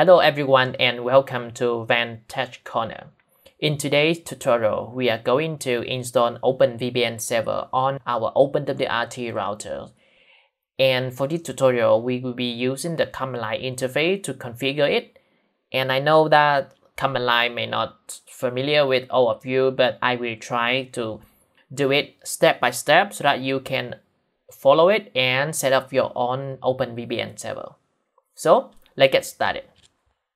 Hello everyone and welcome to Van Tech Corner. In today's tutorial, we are going to install OpenVPN server on our OpenWRT router. And for this tutorial, we will be using the command line interface to configure it. And I know that command line may not familiar with all of you, but I will try to do it step by step so that you can follow it and set up your own OpenVPN server. So let's get started.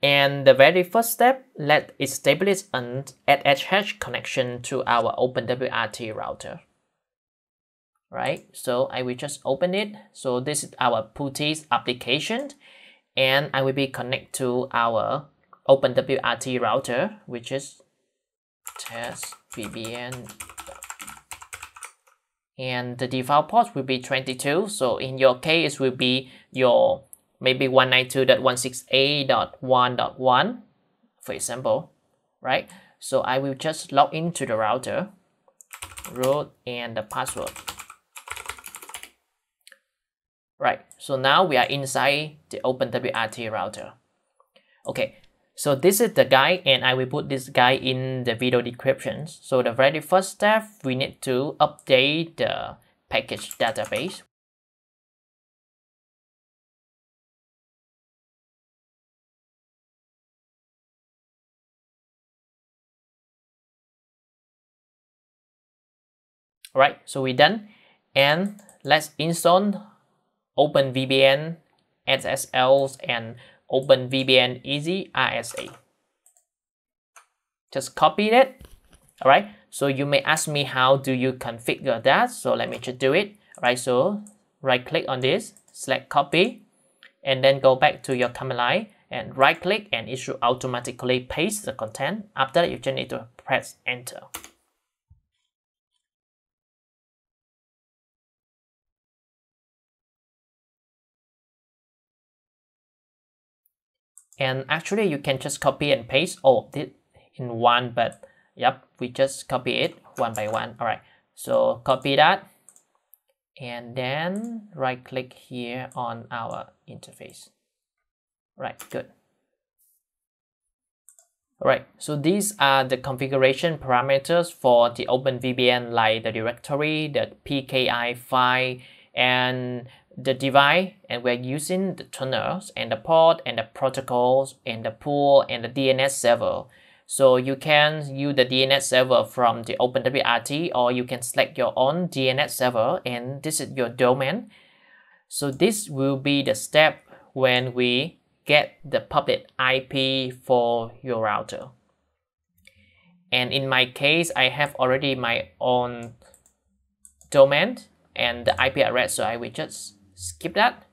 And the very first step, let's establish an SSH connection to our OpenWRT router. Right, so I will just open it. So this is our putty's application, and I will be connect to our OpenWRT router, which is testvbn. And the default port will be 22. So in your case, it will be your maybe 192.168.1.1, for example, right? So I will just log into the router, root and the password. Right, so now we are inside the OpenWRT router. Okay, so this is the guide, and I will put this guide in the video description. So the very first step, we need to update the package database. Right, so we're done, and let's install OpenVPN SSL and OpenVPN Easy RSA. Just copy it. All right, so you may ask me how do you configure that, so let me just do it. All right, so right click on this, select copy, and then go back to your command line and right click, and it should automatically paste the content. After that, you just need to press enter. And actually, you can just copy and paste all of it in one, but yep, we just copy it one by one. All right, so copy that and then right click here on our interface. Right, good. All right, so these are the configuration parameters for the OpenVPN, like the directory, the PKI file, and the device, and we're using the tunnels and the port and the protocols and the pool and the DNS server. So you can use the DNS server from the OpenWRT, or you can select your own DNS server, and this is your domain. So this will be the step when we get the public IP for your router. And in my case, I have already my own domain and the IP address, so I will just skip that,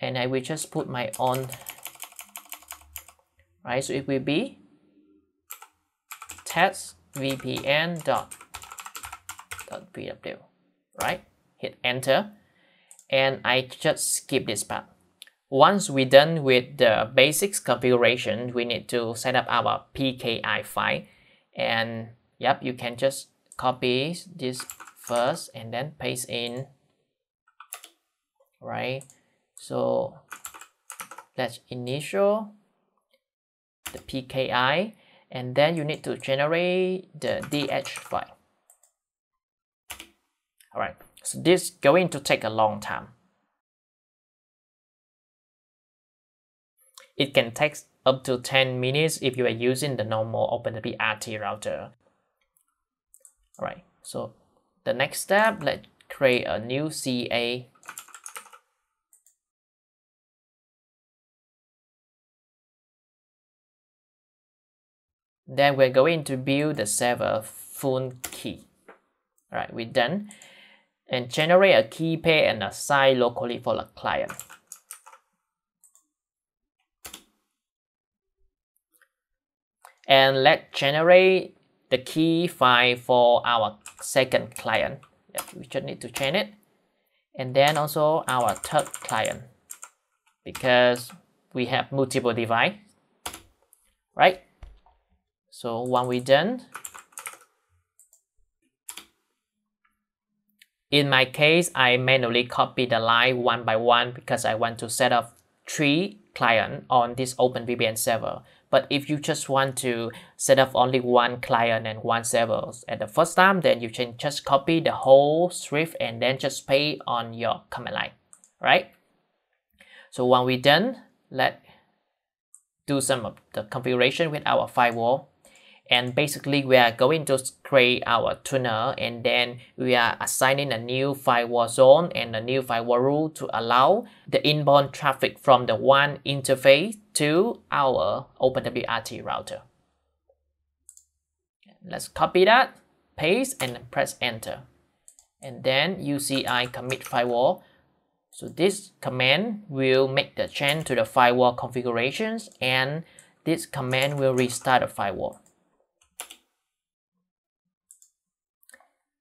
and I will just put my own. Right, so it will be testvbn.pw. Right, hit enter, and I just skip this part. Once we're done with the basics configuration, we need to set up our PKI file, and yep, you can just copy this first and then paste in. Right, so let's initial the PKI, and then you need to generate the DH file. All right, so this is going to take a long time. It can take up to 10 minutes if you are using the normal OpenWRT router. All right, so the next step, let's create a new CA. Then we're going to build the server full key. All right, we're done. And generate a key pair and assign locally for the client. And let's generate the key file for our second client. Yep, we just need to change it. And then also our third client, because we have multiple devices. Right? So when we done, in my case, I manually copy the line one by one because I want to set up three clients on this OpenVPN server. But if you just want to set up only one client and one server at the first time, then you can just copy the whole script and then just paste on your command line, right? So when we're done, let's do some of the configuration with our firewall. And basically we are going to create our tuner, and then we are assigning a new firewall zone and a new firewall rule to allow the inbound traffic from the WAN interface to our OpenWRT router. Let's copy that, paste, and press enter. And then UCI commit firewall. So this command will make the change to the firewall configurations, and this command will restart the firewall.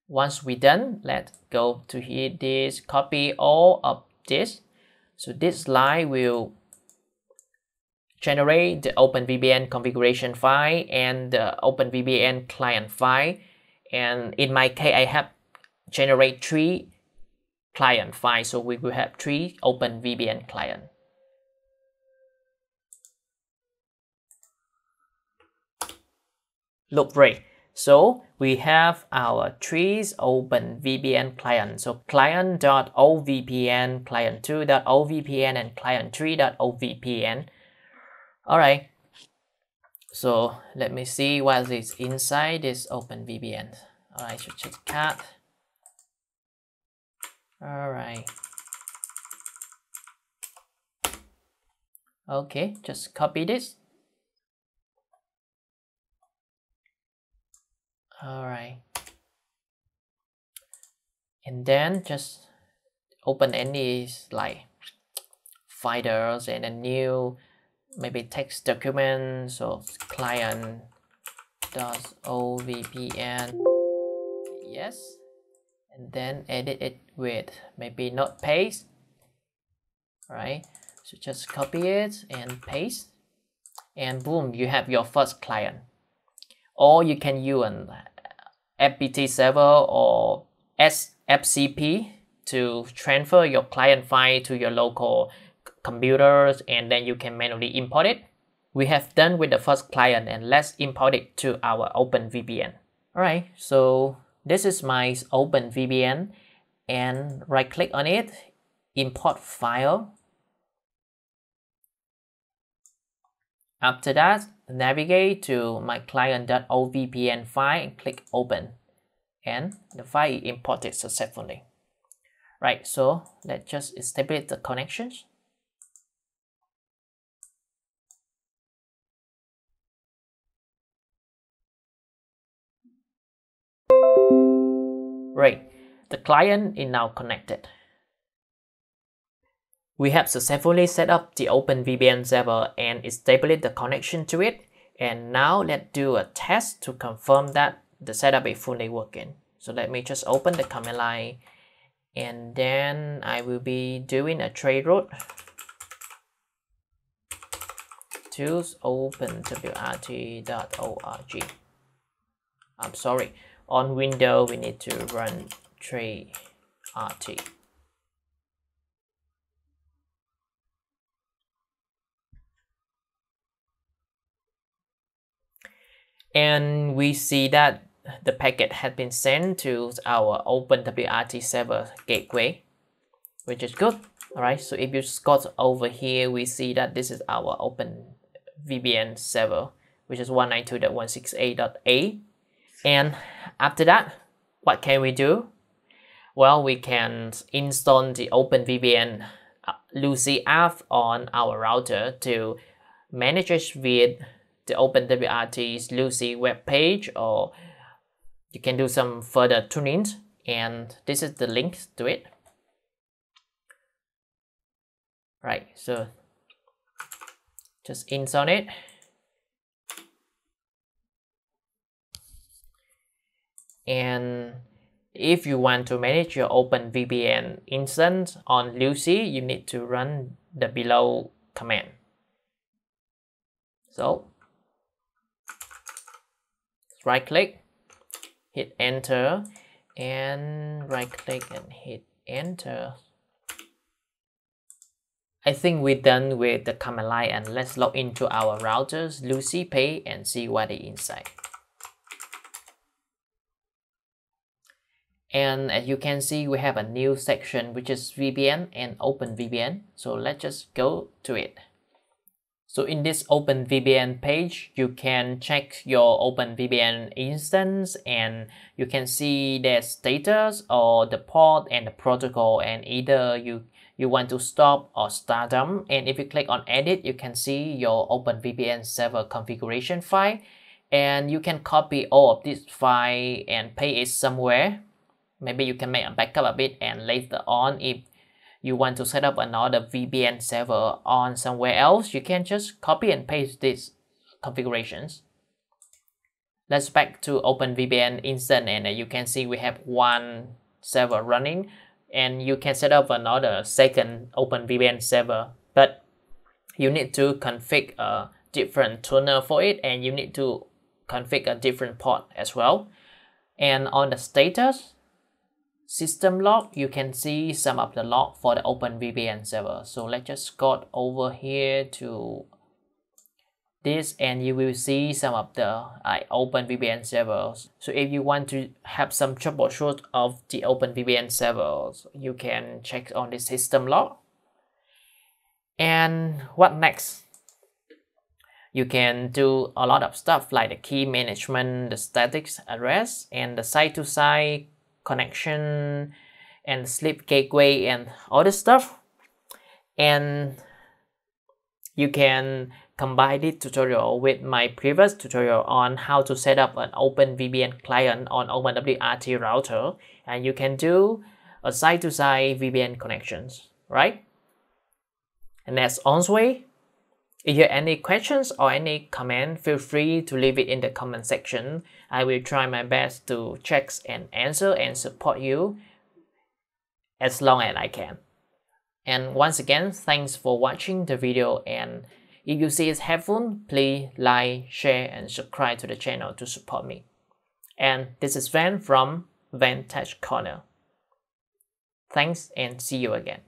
Once we're done, let's go to here, this, copy all of this. So this line will generate the OpenVPN configuration file and the OpenVPN client file. And in my case, I have generate three client files. So we will have three OpenVPN clients. Look great. So we have our three OpenVPN clients. So client.ovpn, client2.ovpn, and client3.ovpn. All right. So let me see what is inside this OpenVPN. All right, so just cat. All right. Okay, just copy this. All right, and then just open any like finders and a new maybe text document. So client.ovpn, yes, and then edit it with maybe not paste. All right, so just copy it and paste, and boom, you have your first client. Or you can use an FTP server or SFCP to transfer your client file to your local computers, and then you can manually import it. We have done with the first client, and let's import it to our OpenVPN. All right, so this is my OpenVPN, and right click on it, import file. After that, navigate to my client.ovpn file and click open, and the file is imported successfully. Right, so let's just establish the connections. Right, the client is now connected. We have successfully set up the OpenVPN server and established the connection to it. And now let's do a test to confirm that the setup is fully working. So let me just open the command line, and then I will be doing a traceroute. Choose openwrt.org. I'm sorry, on Windows we need to run traceRT. And we see that the packet has been sent to our OpenWRT server gateway, which is good. All right, so if you scroll over here, we see that this is our OpenVPN server, which is 192.168.8. And after that, what can we do? Well, we can install the OpenVPN LuCI app on our router to manage it with the OpenWRT's LuCI web page, or you can do some further tunings, and this is the link to it. Right, so just install it. And if you want to manage your OpenVPN instance on LuCI, you need to run the below command. So right click, hit enter, and right click and hit enter. I think we're done with the command line, and let's log into our routers LuCI page and see what is inside. And as you can see, we have a new section which is VPN and OpenVPN. So let's just go to it. So in this OpenVPN page, you can check your OpenVPN instance and you can see their status or the port and the protocol, and either you want to stop or start them. And if you click on edit, you can see your OpenVPN server configuration file, and you can copy all of this file and paste it somewhere. Maybe you can make a backup of it, and later on, if you want to set up another VPN server on somewhere else, you can just copy and paste these configurations. Let's back to OpenVPN instance, and you can see we have one server running, and you can set up another second OpenVPN server, but you need to configure a different tuner for it, and you need to configure a different port as well. And on the status, system log, you can see some of the log for the OpenVPN server. So let's just go over here to this, and you will see some of the OpenVPN servers. So if you want to have some troubleshoot of the OpenVPN servers, you can check on the system log. And what next? You can do a lot of stuff like the key management, the static address, and the side-to-side connection, and sleep gateway, and all this stuff. And you can combine this tutorial with my previous tutorial on how to set up an OpenVPN client on OpenWRT router, and you can do a side-to-side VPN connections, right? And that's on the way. If you have any questions or any comment, feel free to leave it in the comment section. I will try my best to check and answer and support you as long as I can. And once again, thanks for watching the video, and if you see it's helpful, please like, share and subscribe to the channel to support me. And this is Van from Van Tech Corner. Thanks and see you again.